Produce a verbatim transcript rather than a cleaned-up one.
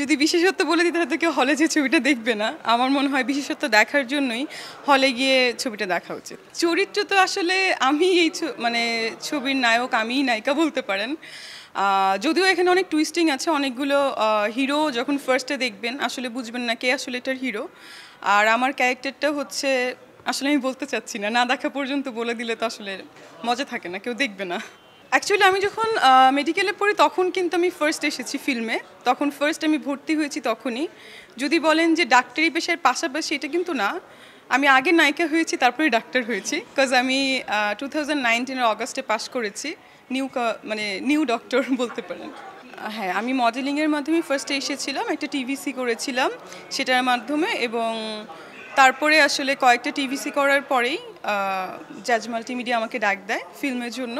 যদি বিশেষত্ব বলে দিই তাহলে তো কেউ হলে যে ছবিটা দেখবে না। আমার মনে হয় বিশেষত্ব দেখার জন্যই হলে গিয়ে ছবিটা দেখা উচিত। চরিত্র তো আসলে আমি এই মানে ছবির নায়ক, আমিই নায়িকা বলতে পারেন। যদিও এখানে অনেক টুইস্টিং আছে, অনেকগুলো হিরো যখন ফার্স্টে দেখবেন আসলে বুঝবেন না কে আসলে এটার হিরো। আর আমার ক্যারেক্টারটা হচ্ছে, আসলে আমি বলতে চাচ্ছি না, না দেখা পর্যন্ত বলে দিলে তো আসলে মজা থাকে না, কেউ দেখবে না। অ্যাকচুয়ালি আমি যখন মেডিকেলে পড়ি তখন কিন্তু আমি ফার্স্ট এসেছি ফিল্মে, তখন ফার্স্ট আমি ভর্তি হয়েছি তখনই। যদি বলেন যে ডাক্তারি পেশার পাশাপাশি, এটা কিন্তু না, আমি আগে নায়িকা হয়েছি তারপরে ডাক্তার হয়েছি। বিকজ আমি টু থাউজেন্ড নাইনটিনের অগাস্টে পাশ করেছি, নিউ মানে নিউ ডক্টর বলতে পারেন। হ্যাঁ, আমি মডেলিংয়ের মাধ্যমে ফার্স্টে এসেছিলাম, একটা টিভিসি করেছিলাম সেটার মাধ্যমে, এবং তারপরে আসলে কয়েকটা টিভিসি করার পরেই আজমাল মাল্টিমিডিয়া আমাকে ডাক দেয় ফিল্মের জন্য।